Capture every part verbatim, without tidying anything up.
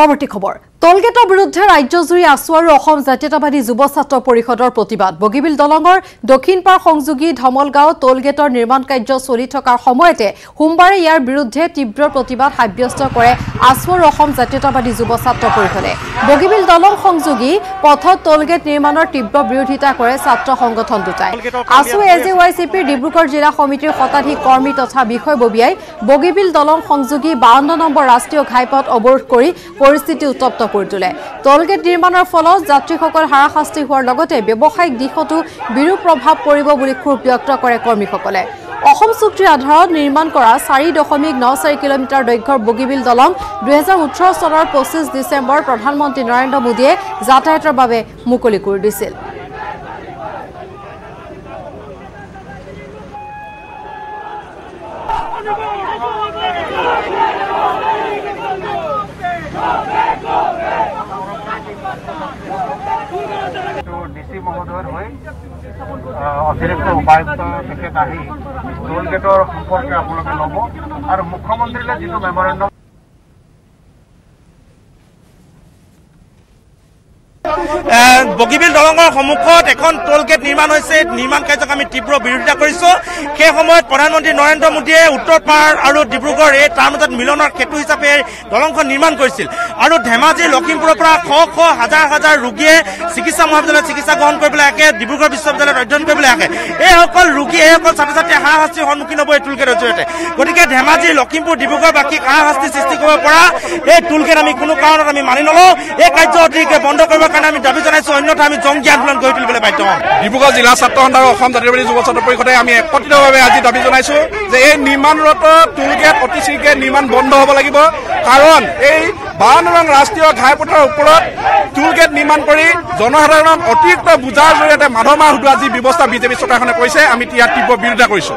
পৰৱৰ্তী খবৰ টলগেটৰ বিৰুদ্ধে ৰাজ্যজুৰি আছু আৰু অসম জাতীয়তাবাদী যুৱ ছাত্ৰ পৰিষদৰ প্ৰতিবাদ বগীবিল দলঙৰ দক্ষিণ পাৰ সংযোগী ধমলগাঁও টলগেটৰ নিৰ্মাণ কাৰ্য চলি থকাৰ সময়তে সোমবাৰে ইয়াৰ বিৰুদ্ধে তীব্ৰ প্ৰতিবাদ সাব্যস্ত কৰে আছু আৰু অসম জাতীয়তাবাদী যুৱ ছাত্ৰ পৰিষদে বগীবিল দলং সংযোগী পথত টলগেট নিৰ্মাণৰ তীব্ৰ বিৰোধিতা কৰে ছাত্ৰ সংগঠন দুটাই আছু এজেৱাইচিপি ডিব্ৰুগড় জিলা সমিতিৰ শতাধিক কৰ্মী তথা বিষয়ববীয়াই বগীবিল দলং সংযোগী বাৱন্ন নম্বৰ ৰাষ্ট্ৰীয় ঘাইপথ অৱৰোধ কৰি পৰিস্থিতি উত্তপ্ত टोलगेट निर्माणर फलत यात्रीসকল हाराशास्ति होৱাৰ লগতে ব্যৱসায়িক দিশতো বিৰূপ প্ৰভাৱ পৰিব বুলি ক্ষোভ ব্যক্ত কৰে কৰ্মীসকলে অসম চুক্তিৰ আধাৰত নিৰ্মাণ কৰা চাৰি দশমিক নয় চাৰি কিলোমিটাৰ দৈৰ্ঘ্যৰ বগীবিল দলং দুই হাজাৰ ওঠৰ চনৰ পঁচিছ ডিসেম্বৰ প্ৰধানমন্ত্ৰী নৰেন্দ্ৰ মোদীয়ে যাতায়াতৰ বাবে মুকলি কৰি দিছিল। अतिरिक्त उपायुक्त टिकेट आई टोलगेटर सम्पर्क आपलोक लब और मुख्यमंत्री जी मेमोरेंडम बगीबिल दलंगर सम्मुखत एखन टोलगेट निर्माण निर्माण कार्यक आम तीव्र विरोधिता प्रधानमंत्री नरेन्द्र मोदीये उत्तरपार और डिब्रुगढ़ ए तार मजत मिलनर सेतु हिसाब से दलंग निर्माण कर धेमाजी लखीमपुर श श हजार हजार रोगीये चिकित्सा महाविद्यालय चिकित्सा ग्रहण कर डिब्रुगढ़ विश्वविद्यालय अध्ययन कर रोगी छात्र छात्री हाराशास्तिर सम्मुखीन हम टोलगेटर जरिए गति के धेमाजी लखीमपुर डिब्रुगढ़ बासिक हाराशास्ति सृष्टि टोलगेट आम कारण मानि नलो यह कार्य अतिरिक्त बंद कर दाबी अन्यथा आम जंगी आंदोलन गढ़ तुलिबले बाध्य हम। डिब्रुगढ़ जिला छात्र सन्धार असम जातीयतावादी युव छात्र परिषदे आम एकत्रितभावे आज दाबी जानाइछु जे ए निर्माणरत टोलगेट अति शीघ्र निर्माण बंद हब लागिब कारण एई बावन्न रং राष्ट्रीय घाइपथर ऊपरत टोलगेट निर्माण करी जनसाधारण अतिरिक्त बोझार जरिए माधमार हुदुआ जी व्यवस्था बीजेपी सरकारखने करिছে आम इया तीव्र विरोधिता करिছো।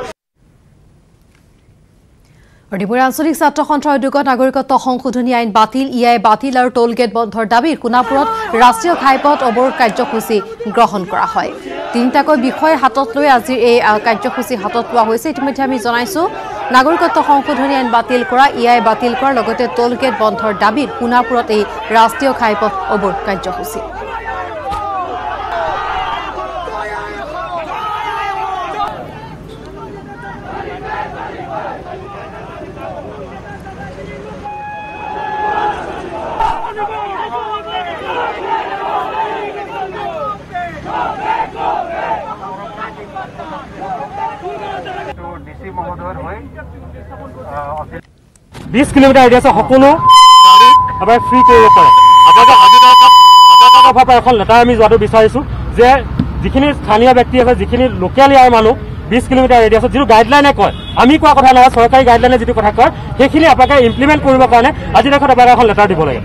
डिब्रुगढ़ आंचलिक छात्र सन्थार उद्योगत नागरिकत्व संशोधनी आईन बातिल इयाए बातिल और टोलगेट बंधर दाबी कोनापुरत राष्ट्रीय घाइपथ अवरोध कार्यसूची ग्रहण करा हय तीनटाको विषय हातत लई आजिर ए कार्यसूची हातत लोवा होइसे इतिमध्ये आमि जनाइछु नागरिकत्व संशोधनी आईन बातिल करा इयाए बातिल करार लगते टोलगेट बंधर दाबी कोनापुरत ए राष्ट्रीय घाइपथ अवरोध कार्यसूची बीस किलोमीटर एरिया से सको अपना फ्री कर लेटार जो विचार जिखिन स्थानीय व्यक्ति आज जिखिन लोकल यार मानु बीस किलोमीटर एरिया जी गाइडलाइने कह आम क्या कथा ना सरकारी गाइडलाइने जी कथ कह अपना इम्प्लीमेंट करें आज देश लेटार दी लगे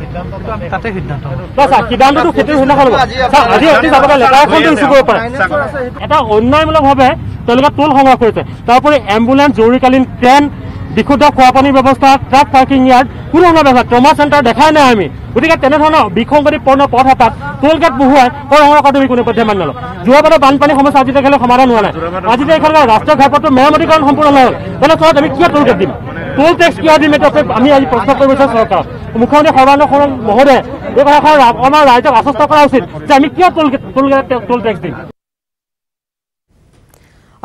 सिद्धांत सिद्धांत लेटार इश्यू अन्यायमूलक भावे टोल संग्रह करते एम्बुलेंस जरूरीकालीन ट्रेन विशुद्ध खुआपानी व्यवस्था ट्रक पार्किंग यार्ड क्या व्यवस्था ट्रमा सेंटर देखा ना आम गति के विसंगतिपूर्ण पथ एट टोलगेट बहुआई कौन मानी नल जोबार बानपानी समस्या आज तक समाधान हुआ ना आज तक राष्ट्रीय घाटपथ मेरामतीकरण सम्पूर्ण ना हल तरह आम क्या टोलगेट दीम टोल टैक्स क्या दीम आज प्रश्न कर सरकार मुख्यमंत्री सर्वानंद सोनोवाल महोदय यह कम राइज आश्वस्त करा उचित आम क्या टोलगेट टोल टैक्स दीम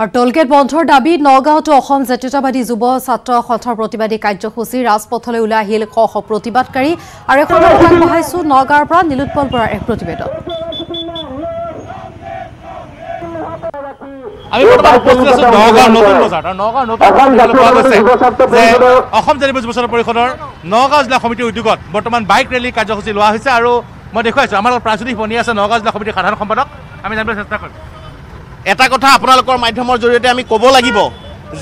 और टोलगेट बंधर दाबी नगाँव असम जातीयतावादी युव छात्र सन्थार प्रतिबादी कार्यसूची राजपथले उलाय आहिल श श प्रतिबादकारी और एक बढ़ाई नगाँवर पर नीलोत्पल बरार एक प्रतिवेदन আমি বৰ্তমান উপস্থিত আছো নগাঁও নতুন বজাৰ আৰু নগাঁও নতুন বজাৰত আছে যে অসম জাতীয় যুৱ ছাত্ৰ পৰিষদৰ নগাঁও জিলা সমিতিৰ উদ্যোগত বৰ্তমান বাইক ৰেলী কাৰ্যসূচী লোৱা হৈছে আৰু মই দেখুৱাইছো আমাৰ প্ৰাচুদিক বনি আছে নগাঁও জিলা সমিতিৰ সাধাৰণ সম্পাদক আমি জানিবলৈ চেষ্টা কৰিম। এটা কথা আপোনালোকৰ মাধ্যমৰ জৰিয়তে আমি ক'ব লাগিব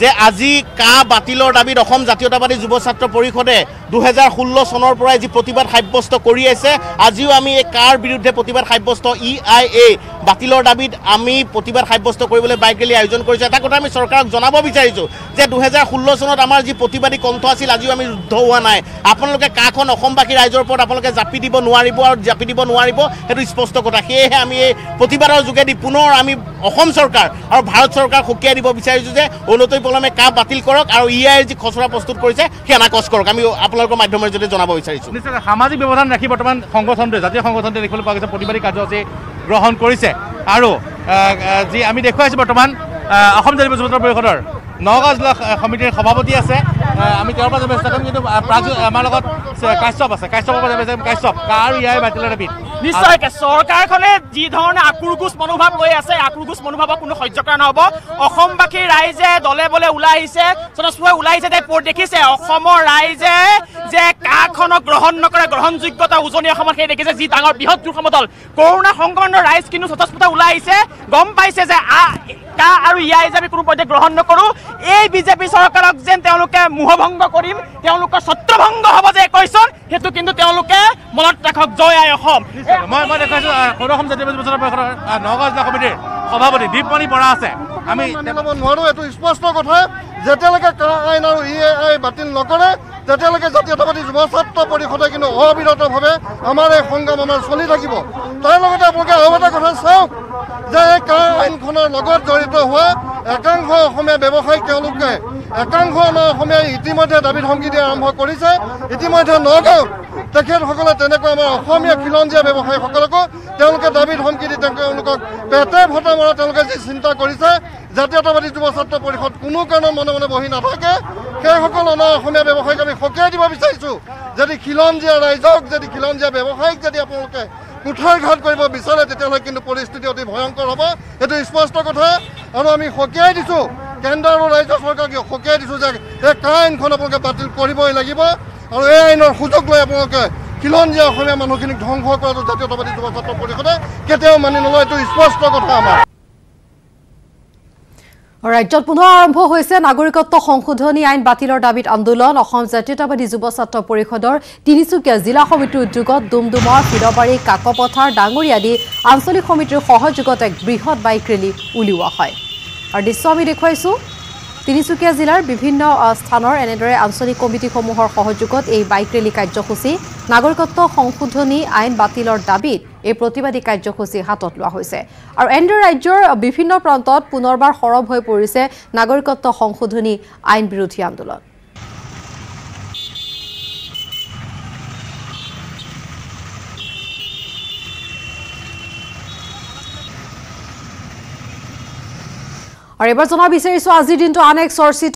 যে আজি কা বাতিলৰ দাবীত অসম জাতীয়তাবাদী যুৱ ছাত্ৰ পৰিষদে দুই হাজাৰ ষোল্ল চনৰ পৰাই যি প্ৰতিবাদ সাব্যস্ত কৰি আছে আজিও আমি এই কাৰ বিৰুদ্ধে প্ৰতিবাদ সাব্যস্ত ই আই এ বাতিলৰ দাবীত আমি প্ৰতিবাদ সাব্যস্ত কৰিবলৈ বাইক ৰেলী আয়োজন কৰিছো। এটা কথা আমি চৰকাৰক জনাব বিচাৰিছো যে দুই হাজাৰ ষোল্ল চনত আমাৰ যি প্ৰতিবাদী কণ্ঠ আছিল আজিও আমি ৰুদ্ধ হোৱা নাই। আপোনালোকে কাখন অসমবাসী ৰাইজৰ ওপৰত আপোনালোকে জাপি দিব নোৱাৰিব আৰু জাপি দিব নোৱাৰিব সেইটো স্পষ্ট কথা। সেয়েহে আমি এই প্ৰতিবাদৰ যোগেদি পুনৰ আমি অসম চৰকাৰ আৰু ভাৰত চৰকাৰ সকীয়াই দিব বিচাৰিছো যে অনতি পলমে কা বাতিল কৰক আৰু ই আই এৰ যি খচৰা প্ৰস্তুত কৰিছে সেই নাকচ কৰক। আমি আপোনালোকৰ মাধ্যমে যদি জনাব বিচাৰিছো। নিশ্চয় সামাজিক ব্যৱধান ৰাখি বৰ্তমান সংগঠনতে জাতীয় সংগঠনতে দেখিবলৈ পোৱা গৈছে প্ৰতিবাদী কাৰ্যসূচী গ্ৰহণ কৰিছে আৰু যি আমি দেখুৱাইছো বৰ্তমান অসম জাতীয় যুৱদলৰ পৰিষদৰ নগাঁও জিলা কমিটিৰ সভাপতি আছে আমি তেওঁৰ পৰা ব্যৱস্থা কৰিম কিন্তু আমাৰ লগত কাশ্যপ আছে কাশ্যপৰ পৰা ব্যৱস্থা কাশ্যপ কাৰ ইয়াই বাতিলৰ বিত निश्चय सरकारखने जी धरणे आक्रोश मनोभाव लै आछे आक्रोश मनोभाव कोनो सह्य करा नहबो असमबाखी राइजे दले बोले उलाइसे सनसुए उलाइसे ते पोर्ट देखिसे असमर राइजे जे काखनक ग्रहण नकरे ग्रहण योग्यता उजनी असमत हे देखिसे जी डांगर बृहत दुर्गमतल कोरोना संक्रमणर राइज किनु सतस्पता उलाइसे गम पाइसे जे आ का आरो इयाय जे कोनो पदे ग्रहण नकरू ए बीजेपी सरकारक जेन तेलुके मोहभंग करिम तेलुक छत्रभंग हबो जे कयसन हेतु किन्तु तेलुके मनत राखक जय आय असम। मैं मैं देखा सौरसम जातीय परिषदर नगाँव जिला कमिटिर सभापति दीपमणि बरा आछे आमी तेको नोरो एतु स्पष्ट कथा जेतेलेके का आइन आरु इ आइ बातिल नकरे तेतेलेके जातीयतावादी युव छात्र परिषदे किन्तु अविरतभावे आमार ए संग्राम आमार चलि थाकिब तार लगते आपलोके आउ एटा कथा चाওক जे ए का आइनखনৰ লগত জড়িত হোৱা একাংশ অসমীয়া ব্যৱসায়িক তেওঁলোকে একাংশ আমাৰ অসমীয়া ইতিমধ্যে দাবী ধমকি দিয়া আৰম্ভ কৰিছে ইতিমধ্যে নগাঁও তেখেতসকলে তেনেকৈ আমাৰ অসমীয়া খিলঞ্জীয়া ব্যৱসায়ীসকলক তেওঁলোকে দাবী ধমকি দি তেওঁলোকক পেটে ভটা মৰা তেওঁলোকে যি চিন্তা কৰিছে জাতীয়তাবাদী যুৱ ছাত্ৰ পৰিষদ কোনো কাৰণত মনে মনে বহি নাথাকে সেইসকল আমাৰ অসমীয়া ব্যৱসায়ীক আমি সকীয়াই দিব বিচাৰিছোঁ যদি খিলঞ্জীয়া ৰাইজক যদি খিলঞ্জীয়া ব্যৱসায়ীক যদি আপোনালোকে কুঠাৰঘাত কৰিব বিচাৰে তেতিয়াহ'লে কিন্তু পৰিস্থিতি অতি ভয়ংকৰ হ'ব এইটো স্পষ্ট কথা আৰু আমি সকীয়াই দিছোঁ केन्द्र और राज्य सरकार के सकिया दी आईन अपने बातिल लगे और यह आईन सूझक लगे खिलंजीया मानुखिनिक ध्वंस कर जातीयतावादी युव छात्र परिषदे केতিয়াও मानि नलय तो स्पष्ट कथा आमार राज्य पुनः आरम्भ होइसे नागरिकत्व संशोधनी आईन बातिलर दाबीत आंदोलन असम जातीयतावादी युव छात्र परिषदर तिनिचुकिया जिला समितिर उद्योगत डुमडुमार फिरबारी काकपथार डांगरी आदि आंचलिक समितिर सहयोगत एक बृहत बाइक रैली उलिया है और दृश्य आम देखो तिनिचुकिया जिलार विभिन्न स्थान एनेदरे आंचलिक कमिटीसमूहर सहयोगत यह बाइक रैली कार्यसूची नागरिकत्व संशोधनी आईन बातिलर दाबीत यह प्रतिबादी कार्यसूची हाथत लोৱা হৈছে और एनेदरे राज्यर विभिन्न प्रांतत पुनर्बार सरब हो परिছে नागरिकत्व संशोधनी आईन विरोधी आंदोलन। और एबार जाना विचारिছো আজিৰ দিনটো আন এক চৰ্চিত